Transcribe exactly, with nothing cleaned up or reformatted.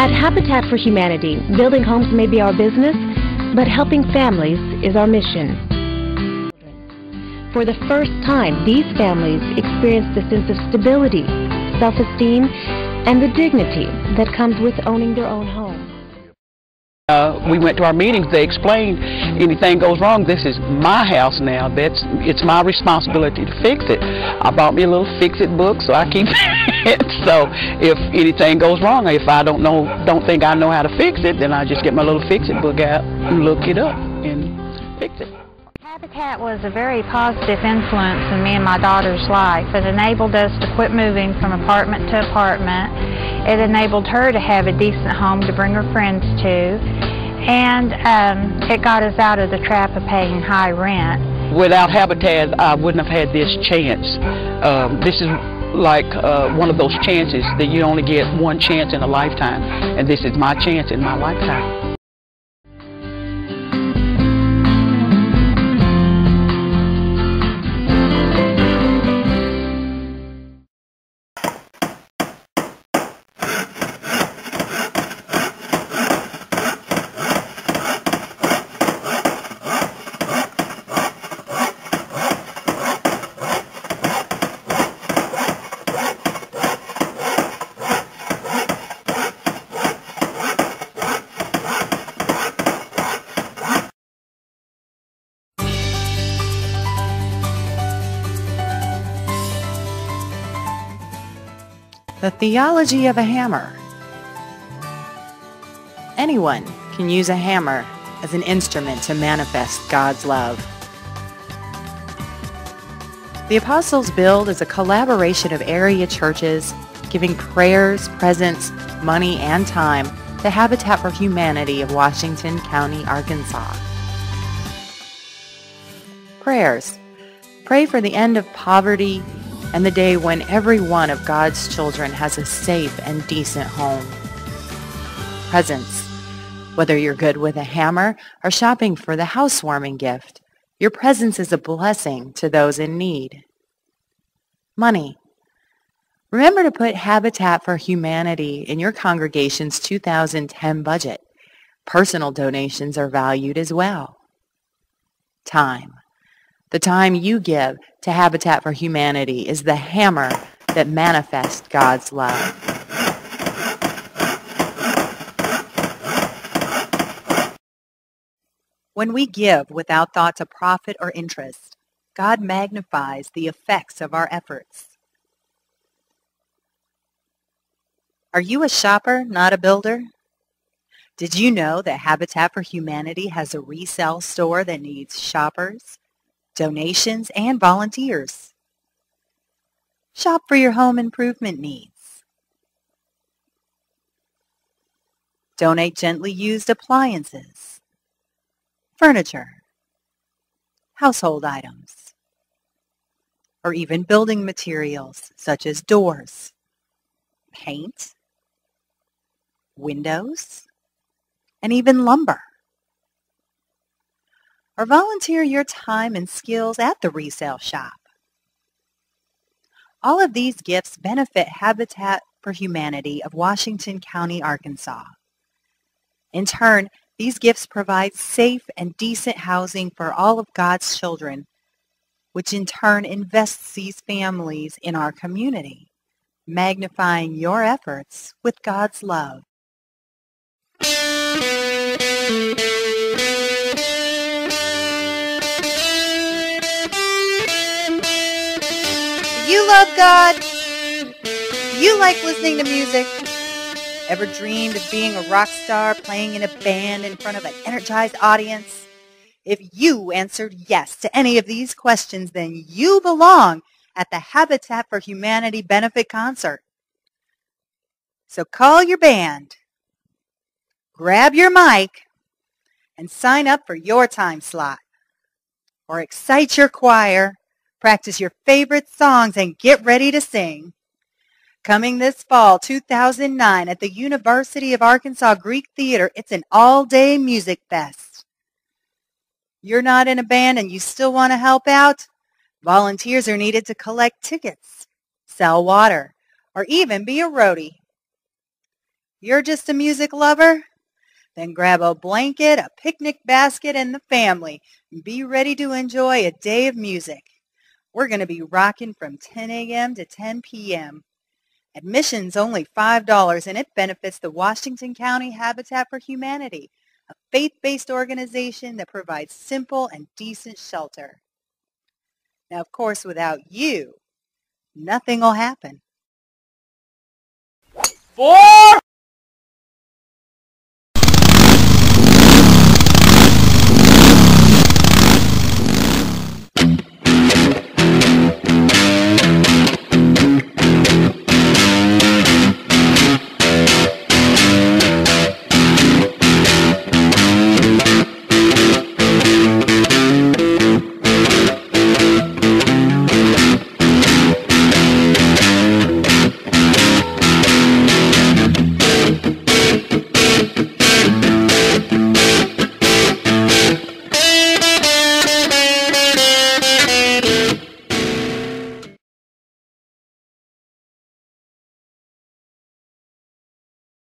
At Habitat for Humanity, building homes may be our business, but helping families is our mission. For the first time, these families experienced a sense of stability, self-esteem, and the dignity that comes with owning their own home. Uh, we went to our meetings, they explained, anything goes wrong, this is my house now, that's, it's my responsibility to fix it. I bought me a little fix-it book, so I keep it, so if anything goes wrong, if I don't know, don't think I know how to fix it, then I just get my little fix-it book out and look it up and fix it. Habitat was a very positive influence in me and my daughter's life. It enabled us to quit moving from apartment to apartment. It enabled her to have a decent home to bring her friends to. And um, it got us out of the trap of paying high rent. Without Habitat, I wouldn't have had this chance. Um, this is like uh, one of those chances that you only get one chance in a lifetime. And this is my chance in my lifetime. The Theology of a Hammer. Anyone can use a hammer as an instrument to manifest God's love. The Apostles Build is a collaboration of area churches giving prayers, presence, money, and time to Habitat for Humanity of Washington County, Arkansas. Prayers. Pray for the end of poverty, and the day when every one of God's children has a safe and decent home. Presents. Whether you're good with a hammer or shopping for the housewarming gift, your presence is a blessing to those in need. Money. Remember to put Habitat for Humanity in your congregation's two thousand ten budget. Personal donations are valued as well. Time. The time you give to Habitat for Humanity is the hammer that manifests God's love. When we give without thought to profit or interest, God magnifies the effects of our efforts. Are you a shopper, not a builder? Did you know that Habitat for Humanity has a resale store that needs shoppers, donations, and volunteers? Shop for your home improvement needs. Donate gently used appliances, furniture, household items, or even building materials such as doors, paint, windows, and even lumber. Or volunteer your time and skills at the resale shop. All of these gifts benefit Habitat for Humanity of Washington County, Arkansas. In turn, these gifts provide safe and decent housing for all of God's children, which in turn invests these families in our community, magnifying your efforts with God's love. You love God. You like listening to music. Ever dreamed of being a rock star, playing in a band in front of an energized audience? If you answered yes to any of these questions, then you belong at the Habitat for Humanity benefit concert. So call your band, grab your mic, and sign up for your time slot. Or excite your choir. Practice your favorite songs and get ready to sing. Coming this fall, two thousand nine, at the University of Arkansas Greek Theater, it's an all-day music fest. You're not in a band and you still want to help out? Volunteers are needed to collect tickets, sell water, or even be a roadie. You're just a music lover? Then grab a blanket, a picnic basket, and the family, and be ready to enjoy a day of music. We're going to be rocking from ten a m to ten p m Admission's only five dollars, and it benefits the Washington County Habitat for Humanity, a faith-based organization that provides simple and decent shelter. Now, of course, without you, nothing will happen. Four!